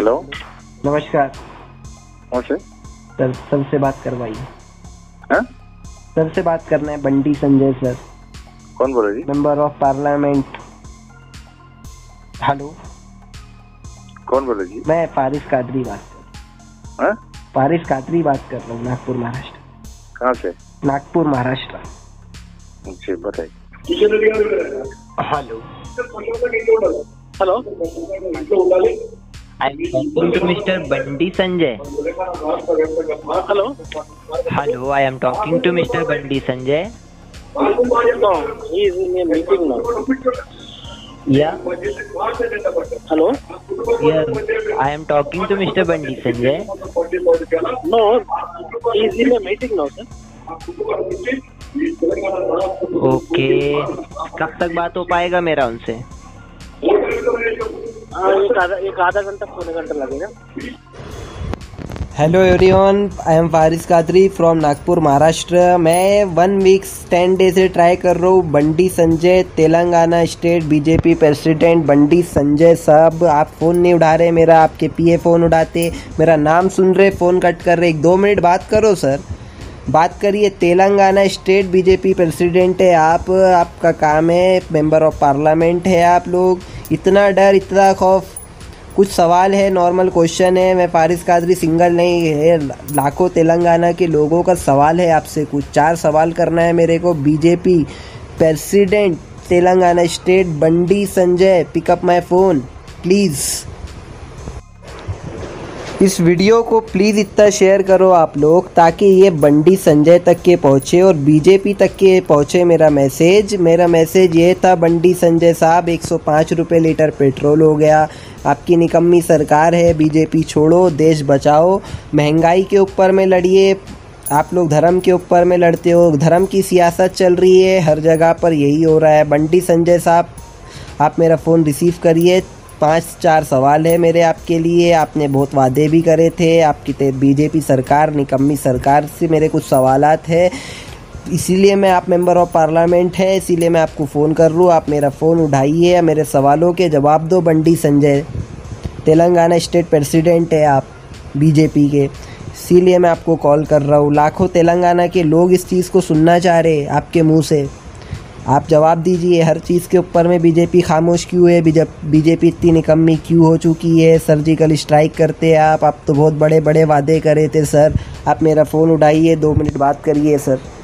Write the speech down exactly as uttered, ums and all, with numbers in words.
Hello नमस्कार। कौन से सर? सर से बात करवाइए। सर से बात करना है। बंडी संजय सर। कौन बोल रहे? Member of parliament. हेलो कौन बोल रहे? मैं फारिस कादरी बात कर रहा हूँ। फारिस कादरी बात कर रहा हूँ, नागपुर महाराष्ट्र। कहाँ से? नागपुर महाराष्ट्र। जी बताइए। Hello hello I am talking to mister Bandi Sanjay. Hello hello I am talking to mister Bandi Sanjay. He is in a meeting now. Yeah hello yeah I am talking to mister Bandi Sanjay. No he is in a meeting now sir. Okay कब तक बात हो पाएगा मेरा उनसे? एक आधा घंटा पौने घंटा लगेगा। Hello everyone, I am Faris Qadri from Nagpur Maharashtra. मैं वन वीक्स टेन डे से ट्राई कर रहा हूँ। Bandi Sanjay, Telangana state BJP president Bandi Sanjay साहब, आप फ़ोन नहीं उठा रहे मेरा। आपके पीए फ़ोन उठाते, मेरा नाम सुन रहे फ़ोन कट कर रहे। एक दो मिनट बात करो सर, बात करिए। तेलंगाना स्टेट बीजेपी प्रेसिडेंट है आप, आपका काम है, मेंबर ऑफ पार्लियामेंट है आप लोग। इतना डर, इतना खौफ। कुछ सवाल है, नॉर्मल क्वेश्चन है। मैं फारिस कादरी सिंगल नहीं है, लाखों तेलंगाना के लोगों का सवाल है आपसे। कुछ चार सवाल करना है मेरे को। BJP president Telangana state Bandi Sanjay, pick up my phone please. इस वीडियो को प्लीज़ इतना शेयर करो आप लोग, ताकि ये बंडी संजय तक के पहुँचे और बीजेपी तक के पहुँचे मेरा मैसेज। मेरा मैसेज ये था, बंडी संजय साहब एक सौ पाँच रुपये लीटर पेट्रोल हो गया। आपकी निकम्मी सरकार है। बीजेपी छोड़ो, देश बचाओ। महंगाई के ऊपर में लड़िए। आप लोग धर्म के ऊपर में लड़ते हो, धर्म की सियासत चल रही है हर जगह पर, यही हो रहा है। बंडी संजय साहब आप मेरा फ़ोन रिसीव करिए। पाँच चार सवाल है मेरे आपके लिए। आपने बहुत वादे भी करे थे, आपकी बीजेपी सरकार निकम्मी सरकार से मेरे कुछ सवालात है। इसीलिए मैं, आप मेंबर ऑफ पार्लियामेंट है, इसीलिए मैं आपको फ़ोन कर रहा हूँ। आप मेरा फ़ोन उठाइए, मेरे सवालों के जवाब दो। बंडी संजय तेलंगाना स्टेट प्रेसिडेंट है आप बीजेपी के, इसीलिए मैं आपको कॉल कर रहा हूँ। लाखों तेलंगाना के लोग इस चीज़ को सुनना चाह रहे हैं आपके मुँह से। आप जवाब दीजिए हर चीज़ के ऊपर में। बीजेपी खामोश क्यों है? बीजेपी इतनी निकम्मी क्यों हो चुकी है? सर्जिकल स्ट्राइक करते हैं आप। आप तो बहुत बड़े बड़े वादे करे थे सर। आप मेरा फ़ोन उठाइए, दो मिनट बात करिए सर।